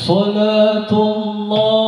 صلاة الله.